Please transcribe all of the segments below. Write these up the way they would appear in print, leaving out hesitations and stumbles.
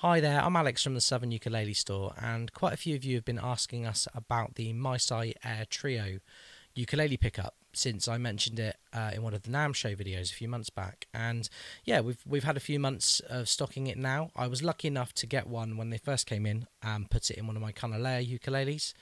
Hi there, I'm Alex from the Southern Ukulele Store, and quite a few of you have been asking us about the MiSi Air Trio ukulele pickup since I mentioned it in one of the NAMM show videos a few months back. And yeah, we've had a few months of stocking it now. I was lucky enough to get one when they first came in and put it in one of my Kanile'a ukuleles.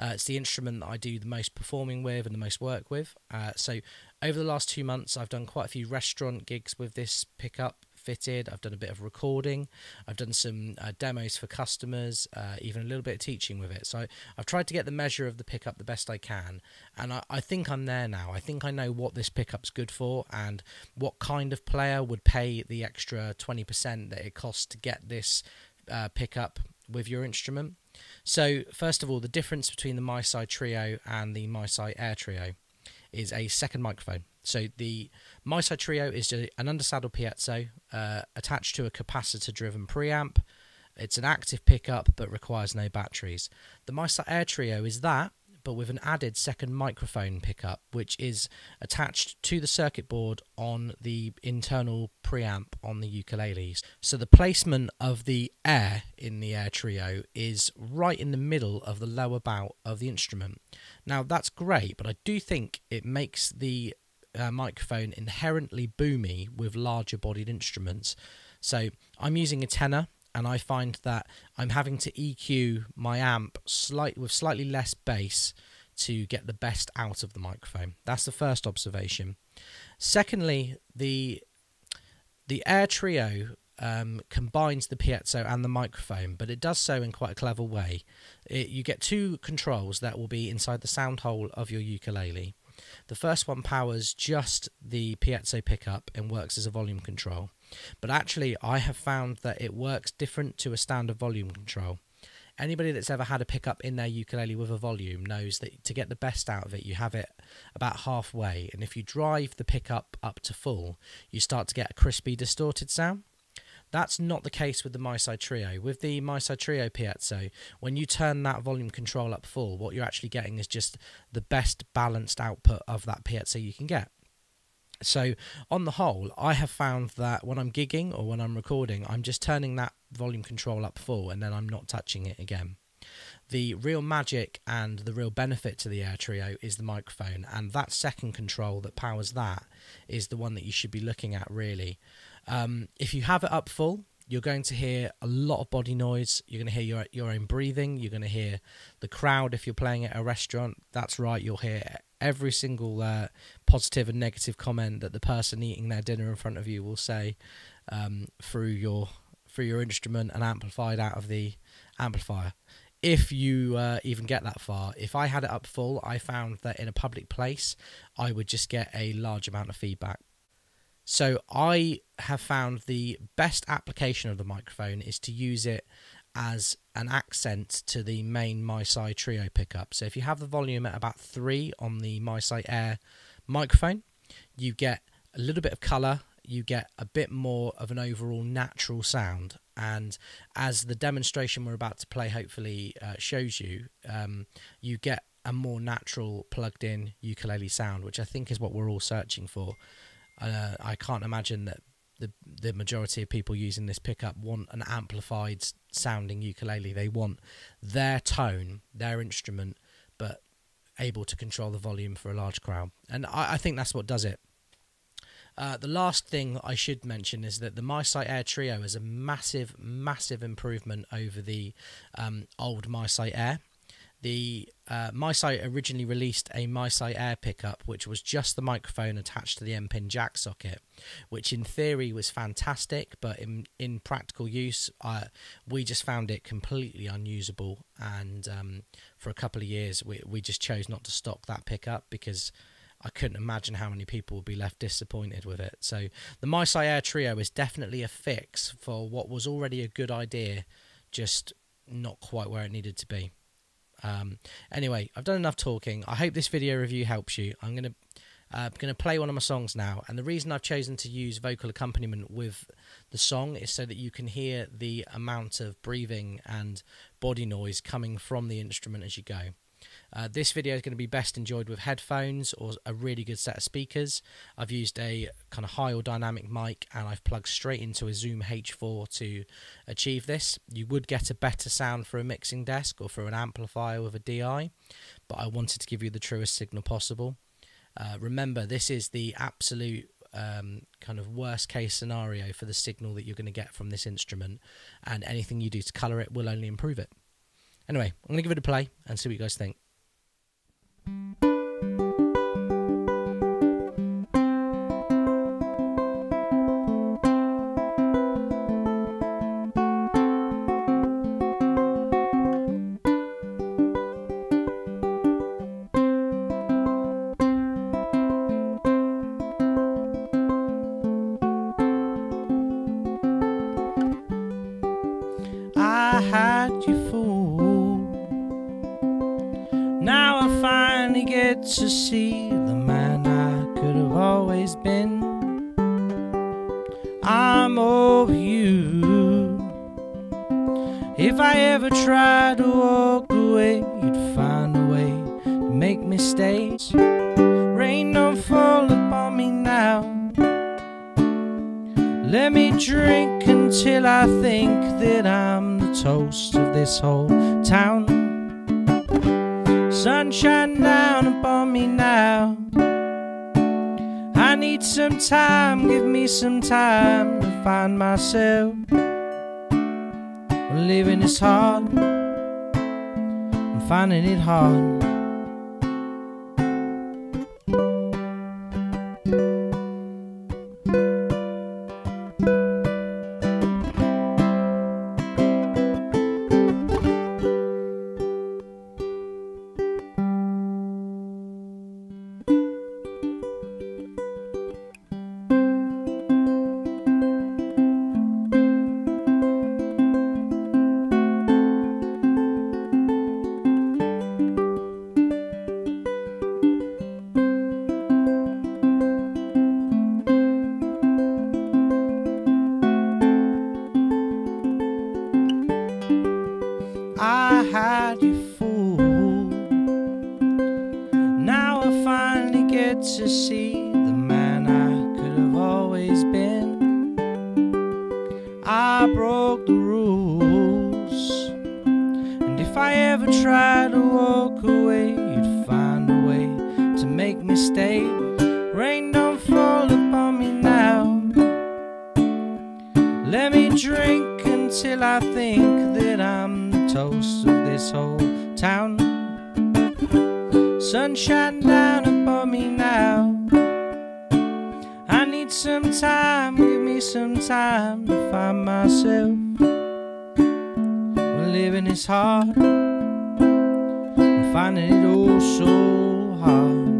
It's the instrument that I do the most performing with and the most work with. So over the last 2 months, I've done quite a few restaurant gigs with this pickup fitted. I've done a bit of recording, I've done some demos for customers, even a little bit of teaching with it. So I've tried to get the measure of the pickup the best I can, and I think I'm there now. I think I know what this pickup's good for and what kind of player would pay the extra 20% that it costs to get this pickup with your instrument. So first of all, the difference between the MiSi Trio and the MiSi Air Trio is a second microphone. So the MiSi Trio is an undersaddle piezo attached to a capacitor-driven preamp. It's an active pickup but requires no batteries. The MiSi Air Trio is that, but with an added second microphone pickup, which is attached to the circuit board on the internal preamp on the ukuleles. So the placement of the air in the Air Trio is right in the middle of the lower bout of the instrument. Now that's great, but I do think it makes the microphone inherently boomy with larger bodied instruments. So I'm using a tenor, and I find that I'm having to EQ my amp with slightly less bass to get the best out of the microphone. That's the first observation. Secondly, the Air Trio combines the piezo and the microphone, but it does so in quite a clever way. You get two controls that will be inside the sound hole of your ukulele. The first one powers just the piezo pickup and works as a volume control, but actually I have found that it works different to a standard volume control. Anybody that's ever had a pickup in their ukulele with a volume knows that to get the best out of it, you have it about halfway, and if you drive the pickup up to full, you start to get a crispy, distorted sound. That's not the case with the MiSi Trio. With the MiSi Trio piezo, when you turn that volume control up full, what you're actually getting is just the best balanced output of that piezo you can get. So on the whole, I have found that when I'm gigging or when I'm recording, I'm just turning that volume control up full and then I'm not touching it again. The real magic and the real benefit to the Air Trio is the microphone, and that second control that powers that is the one that you should be looking at, really. If you have it up full, you're going to hear a lot of body noise. You're going to hear your own breathing. You're going to hear the crowd if you're playing at a restaurant. That's right, you'll hear every single positive and negative comment that the person eating their dinner in front of you will say through your instrument and amplified out of the amplifier. If you even get that far. If I had it up full, I found that in a public place, I would just get a large amount of feedback. So I have found the best application of the microphone is to use it as an accent to the main MiSi Trio pickup. So if you have the volume at about 3 on the MiSi Air microphone, you get a little bit of colour, you get a bit more of an overall natural sound. And as the demonstration we're about to play hopefully shows you, you get a more natural plugged-in ukulele sound, which I think is what we're all searching for. I can't imagine that the majority of people using this pickup want an amplified sounding ukulele. They want their tone, their instrument, but able to control the volume for a large crowd. And I think that's what does it. The last thing I should mention is that the MiSi Air Trio is a massive, massive improvement over the old MiSi Air. The MiSi originally released a MiSi Air pickup, which was just the microphone attached to the M-pin jack socket, which in theory was fantastic, but in practical use, we just found it completely unusable. And for a couple of years, we just chose not to stock that pickup because I couldn't imagine how many people would be left disappointed with it. So the MiSi Air Trio is definitely a fix for what was already a good idea, just not quite where it needed to be. Anyway, I've done enough talking. I hope this video review helps you. I'm gonna play one of my songs now, and the reason I've chosen to use vocal accompaniment with the song is so that you can hear the amount of breathing and body noise coming from the instrument as you go. This video is going to be best enjoyed with headphones or a really good set of speakers. I've used a kind of high or dynamic mic and I've plugged straight into a Zoom H4 to achieve this. You would get a better sound through a mixing desk or through an amplifier with a DI, but I wanted to give you the truest signal possible. Remember, this is the absolute kind of worst case scenario for the signal that you're going to get from this instrument, and anything you do to colour it will only improve it. Anyway, I'm going to give it a play and see what you guys think. I had you fooled. Now I finally get to see the man I could have always been. I'm over you. If I ever tried to walk away, you'd find a way to make me stay. Rain don't fall upon me now. Let me drink until I think that I'm the toast of this whole town. Sunshine down upon me now. I need some time, give me some time to find myself. Living is hard, I'm finding it hard. I had you fooled. Now I finally get to see the man I could have always been. I broke the rules, and if I ever tried to walk away, you'd find a way to make me stay. Rain don't fall upon me now. Let me drink until I think that I'm toast of this whole town. Sunshine down upon me now. I need some time, give me some time to find myself. Well, living is hard, I'm finding it all so hard.